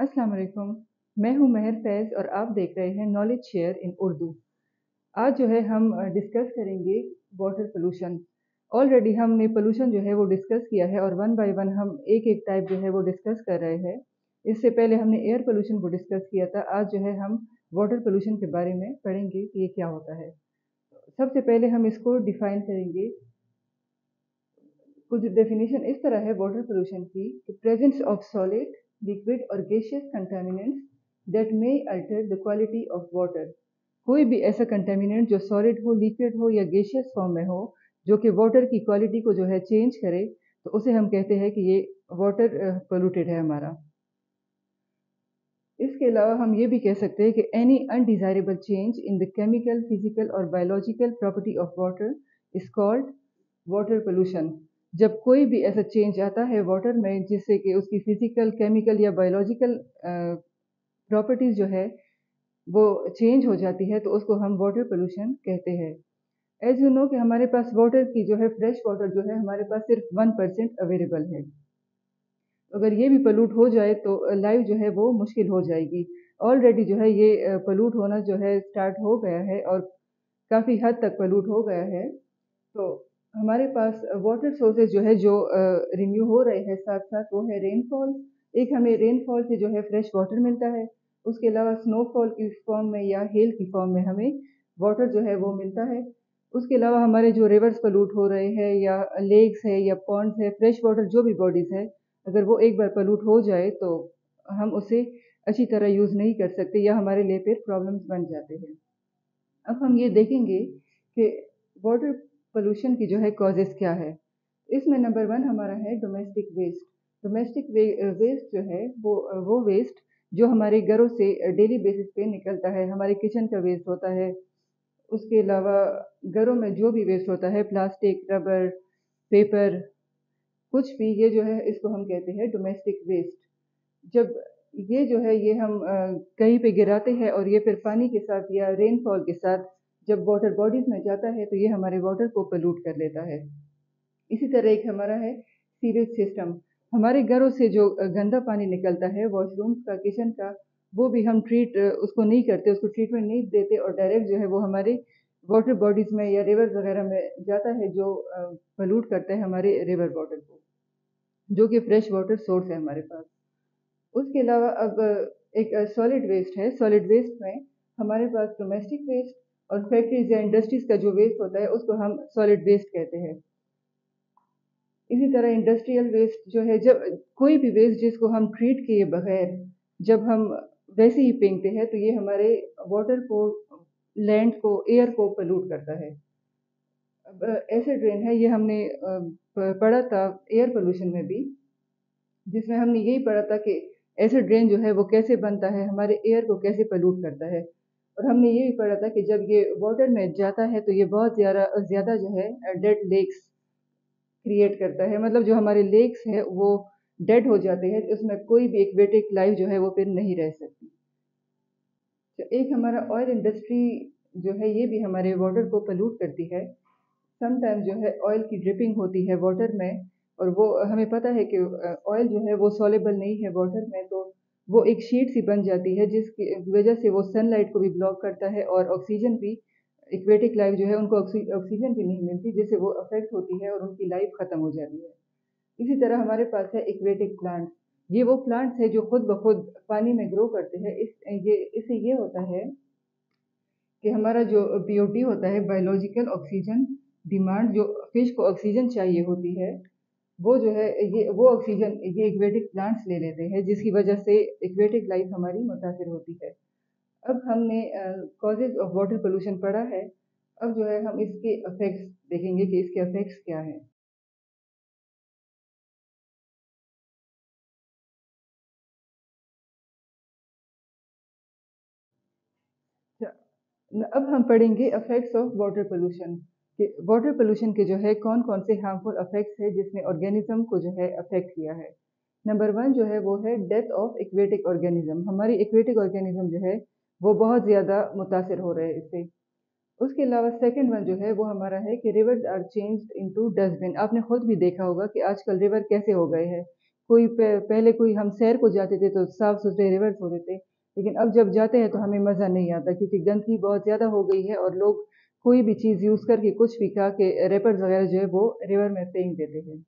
अस्सलाम वालेकुम, मैं हूं मेहर फैज़ और आप देख रहे हैं नॉलेज शेयर इन उर्दू। आज जो है हम डिस्कस करेंगे वाटर पोल्यूशन। ऑलरेडी हमने पोल्यूशन जो है वो डिस्कस किया है और वन बाय वन हम एक एक टाइप जो है वो डिस्कस कर रहे हैं। इससे पहले हमने एयर पोल्यूशन को डिस्कस किया था, आज जो है हम वाटर पोल्यूशन के बारे में पढ़ेंगे कि ये क्या होता है। सबसे पहले हम इसको डिफ़ाइन करेंगे। कुछ डेफिनेशन इस तरह है वाटर पोल्यूशन की कि प्रेजेंस ऑफ सॉलिड, लिक्विड और gaseous contaminants that may alter the quality of water. कोई भी ऐसा कंटामिनेंट जो सॉलिड हो, लिक्विड हो या गैसियस फॉर्म में हो, जो कि वाटर की क्वालिटी को जो है चेंज करे, तो उसे हम कहते हैं कि ये वाटर पोल्यूटेड है हमारा। इसके अलावा हम ये भी कह सकते हैं कि any undesirable change in the chemical, physical और biological property of water is called water pollution. जब कोई भी ऐसा चेंज आता है वाटर में जिससे कि उसकी फिजिकल, केमिकल या बायोलॉजिकल प्रॉपर्टीज़ जो है वो चेंज हो जाती है, तो उसको हम वाटर पोल्यूशन कहते हैं। एज यू नो कि हमारे पास वाटर की जो है, फ्रेश वाटर जो है हमारे पास सिर्फ 1% अवेलेबल है। अगर ये भी पलूट हो जाए तो लाइफ जो है वो मुश्किल हो जाएगी। ऑलरेडी जो है ये पलूट होना जो है स्टार्ट हो गया है और काफ़ी हद तक पलूट हो गया है। तो हमारे पास वाटर सोर्सेज जो है जो रिन्यू हो रहे हैं साथ साथ, वो है रेनफॉल। एक हमें रेनफॉल से जो है फ्रेश वाटर मिलता है, उसके अलावा स्नोफॉल की फॉर्म में या हेल की फॉर्म में हमें वाटर जो है वो मिलता है। उसके अलावा हमारे जो रिवर्स पलूट हो रहे हैं या लेक्स है या पॉन्ड्स है, फ्रेश वाटर जो भी बॉडीज़ है, अगर वो एक बार पलूट हो जाए तो हम उसे अच्छी तरह यूज़ नहीं कर सकते या हमारे लिए फिर प्रॉब्लम्स बन जाते हैं। अब हम ये देखेंगे कि वाटर पोल्यूशन की जो है कॉजेज़ क्या है। इसमें नंबर 1 हमारा है डोमेस्टिक वेस्ट। डोमेस्टिक वेस्ट जो है वो वेस्ट जो हमारे घरों से डेली बेसिस पे निकलता है, हमारे किचन का वेस्ट होता है। उसके अलावा घरों में जो भी वेस्ट होता है, प्लास्टिक, रबर, पेपर, कुछ भी, ये जो है इसको हम कहते हैं डोमेस्टिक वेस्ट। जब ये जो है ये हम कहीं पे गिराते हैं और ये फिर पानी के साथ या रेनफॉल के साथ जब वाटर बॉडीज़ में जाता है तो ये हमारे वाटर को पलूट कर लेता है। इसी तरह एक हमारा है सीवेज सिस्टम। हमारे घरों से जो गंदा पानी निकलता है, वॉशरूम का, किचन का, वो भी हम उसको ट्रीटमेंट नहीं देते और डायरेक्ट जो है वो हमारे वाटर बॉडीज़ में या रिवर वगैरह में जाता है, जो पलूट करता है हमारे रिवर वाटर को, जो कि फ्रेश वाटर सोर्स है हमारे पास। उसके अलावा अब एक सॉलिड वेस्ट है। सॉलिड वेस्ट में हमारे पास डोमेस्टिक वेस्ट और फैक्ट्रीज या इंडस्ट्रीज़ का जो वेस्ट होता है उसको हम सॉलिड वेस्ट कहते हैं। इसी तरह इंडस्ट्रियल वेस्ट जो है, जब कोई भी वेस्ट जिसको हम ट्रीट किए बगैर जब हम वैसे ही फेंकते हैं तो ये हमारे वाटर को, लैंड को, एयर को पलूट करता है। अब एसिड रेन है, ये हमने पढ़ा था एयर पोल्यूशन में भी, जिसमें हमने यही पढ़ा था कि एसिड रेन जो है वो कैसे बनता है, हमारे एयर को कैसे पलूट करता है। और हमने ये भी पढ़ा था कि जब ये वाटर में जाता है तो ये बहुत ज़्यादा जो है डेड लेक्स क्रिएट करता है। मतलब जो हमारे लेक्स है वो डेड हो जाते हैं, उसमें कोई भी एक्वेटिक लाइफ जो है वो फिर नहीं रह सकती। एक हमारा ऑयल इंडस्ट्री जो है, ये भी हमारे वाटर को पलूट करती है। समटाइम जो है ऑयल की ड्रिपिंग होती है वाटर में, और वो हमें पता है कि ऑयल जो है वो सॉलेबल नहीं है वाटर में, तो वो एक शीट सी बन जाती है जिसकी वजह से वो सनलाइट को भी ब्लॉक करता है और ऑक्सीजन भी, एक्वेटिक लाइफ जो है उनको ऑक्सीजन भी नहीं मिलती, जिससे वो अफेक्ट होती है और उनकी लाइफ ख़त्म हो जाती है। इसी तरह हमारे पास है एक्वेटिक प्लांट्स। ये वो प्लांट्स है जो खुद ब खुद पानी में ग्रो करते हैं। इससे ये होता है कि हमारा जो BOD होता है, बायोलॉजिकल ऑक्सीजन डिमांड, जो फिश को ऑक्सीजन चाहिए होती है, वो जो है वो ऑक्सीजन ये एक्वेटिक प्लांट्स ले लेते हैं, जिसकी वजह से एक्वेटिक लाइफ हमारी मुतासिर होती है। अब हमने कॉजेज ऑफ वाटर पोल्यूशन पढ़ा है, अब जो है हम इसके इफेक्ट्स देखेंगे कि इसके इफेक्ट्स क्या हैं। अब हम पढ़ेंगे इफेक्ट्स ऑफ वाटर पोल्यूशन कि वाटर पोल्यूशन के जो है कौन कौन से हार्मफुल इफेक्ट्स है जिसने ऑर्गेनिज्म को जो है अफेक्ट किया है। नंबर 1 जो है वो है डेथ ऑफ एक्वेटिक ऑर्गेनिज्म। हमारी एक्वेटिक ऑर्गेनिज्म जो है वो बहुत ज़्यादा मुतासर हो रहे हैं इससे। उसके अलावा सेकंड 1 जो है वो हमारा है कि rivers are changed into dustbin. आपने खुद भी देखा होगा कि आजकल रिवर कैसे हो गए हैं, कोई पहले कोई हम सैर को जाते थे तो साफ सुथरे रिवर्स होते थे, लेकिन अब जब जाते हैं तो हमें मज़ा नहीं आता क्योंकि गंदगी बहुत ज़्यादा हो गई है और लोग कोई भी चीज़ यूज़ करके कुछ भी खा के रैपर्स वगैरह जो है वो रिवर में फेंक देते हैं।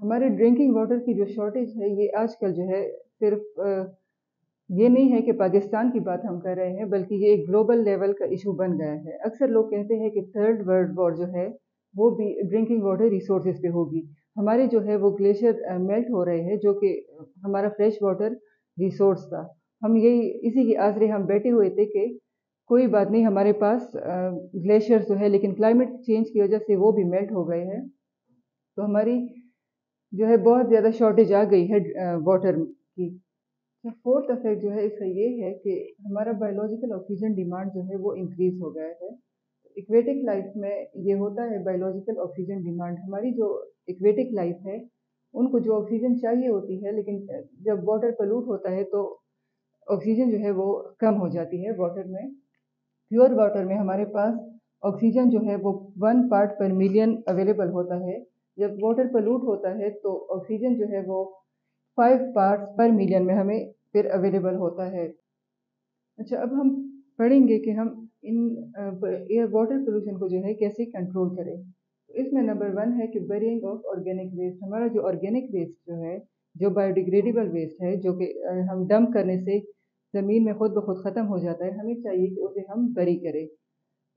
हमारे ड्रिंकिंग वाटर की जो शॉर्टेज है ये आजकल जो है सिर्फ ये नहीं है कि पाकिस्तान की बात हम कर रहे हैं, बल्कि ये एक ग्लोबल लेवल का इशू बन गया है। अक्सर लोग कहते हैं कि थर्ड वर्ल्ड वॉर जो है वो भी ड्रिंकिंग वाटर रिसोर्सेज पे होगी। हमारे जो है वो ग्लेशियर मेल्ट हो रहे हैं जो कि हमारा फ्रेश वाटर रिसोर्स था। हम यही इसी के आसरे हम बैठे हुए थे कि कोई बात नहीं, हमारे पास ग्लेशियर्स तो है, लेकिन क्लाइमेट चेंज की वजह से वो भी मेल्ट हो गए हैं। तो हमारी जो है बहुत ज़्यादा शॉर्टेज आ गई है वाटर की। फोर्थ इफेक्ट जो है इसका ये है कि हमारा बायोलॉजिकल ऑक्सीजन डिमांड जो है वो इंक्रीज़ हो गया है। इक्वेटिक लाइफ में ये होता है बायोलॉजिकल ऑक्सीजन डिमांड। हमारी जो इक्वेटिक लाइफ है उनको जो ऑक्सीजन चाहिए होती है, लेकिन जब वाटर पलूट होता है तो ऑक्सीजन जो है वो कम हो जाती है वाटर में। प्योर वाटर में हमारे पास ऑक्सीजन जो है वो 1 part per million अवेलेबल होता है। जब वाटर पलूट होता है तो ऑक्सीजन जो है वो 5 parts per million में हमें फिर अवेलेबल होता है। अच्छा, अब हम पढ़ेंगे कि हम इन एयर वाटर पोल्यूशन को जो है कैसे कंट्रोल करें। तो इसमें नंबर 1 है कि बरिंग ऑफ ऑर्गेनिक वेस्ट। हमारा जो ऑर्गेनिक वेस्ट जो है, जो बायोडिग्रेडेबल वेस्ट है, जो कि हम डंप करने से ज़मीन में खुद ब खुद ख़त्म हो जाता है, हमें चाहिए कि उसे हम बरी करें।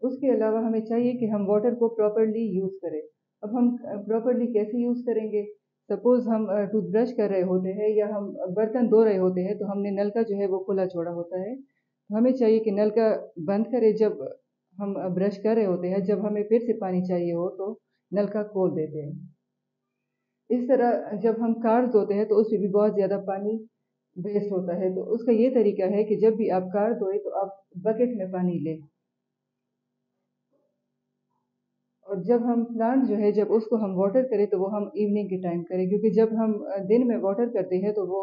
उसके अलावा हमें चाहिए कि हम वाटर को प्रॉपरली यूज़ करें। अब हम प्रॉपरली कैसे यूज़ करेंगे? सपोज़ हम टूथब्रश कर रहे होते हैं या हम बर्तन धो रहे होते हैं तो हमने नल का जो है वो खुला छोड़ा होता है, तो हमें चाहिए कि नल का बंद करें। जब हम ब्रश कर रहे होते हैं, जब हमें फिर से पानी चाहिए हो तो नल का खोल देते हैं। इस तरह जब हम कार धोते हैं तो उसमें भी बहुत ज़्यादा पानी वेस्ट होता है, तो उसका ये तरीका है कि जब भी आप कार धोएं तो आप बकेट में पानी लें। और जब हम प्लांट जो है, जब उसको हम वाटर करें तो वो हम इवनिंग के टाइम करें, क्योंकि जब हम दिन में वाटर करते हैं तो वो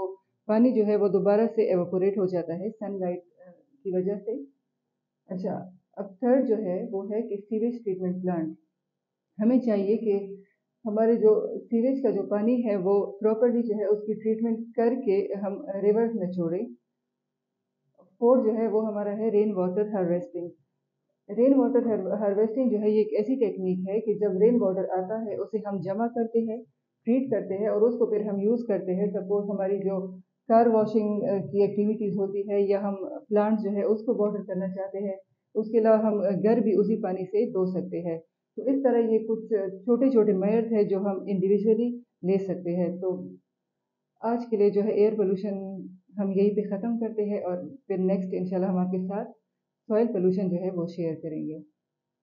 पानी जो है वो दोबारा से एवोपोरेट हो जाता है सनलाइट की वजह से। अच्छा, अब थर्ड जो है वो है कि सीवेज ट्रीटमेंट प्लांट। हमें चाहिए कि हमारे जो सीवेज का जो पानी है वो प्रॉपरली जो है उसकी ट्रीटमेंट करके हम रिवर्स में छोड़ें। फोर्थ जो है वो हमारा है rain water harvesting. Rain water harvesting जो है ये एक ऐसी टेक्निक है कि जब रेन वाटर आता है उसे हम जमा करते हैं, ट्रीट करते हैं और उसको फिर हम यूज़ करते हैं। सपोज हमारी जो कार वॉशिंग की एक्टिविटीज़ होती है या हम प्लांट जो है उसको वाटर करना चाहते हैं, उसके अलावा हम घर भी उसी पानी से धो सकते हैं। तो इस तरह ये कुछ छोटे छोटे मेजर्स हैं जो हम इंडिविजुअली ले सकते हैं। तो आज के लिए जो है एयर पोल्यूशन हम यहीं पर ख़त्म करते हैं और फिर नेक्स्ट इंशाल्लाह हम आपके साथ सॉइल पोल्यूशन जो है वो शेयर करेंगे।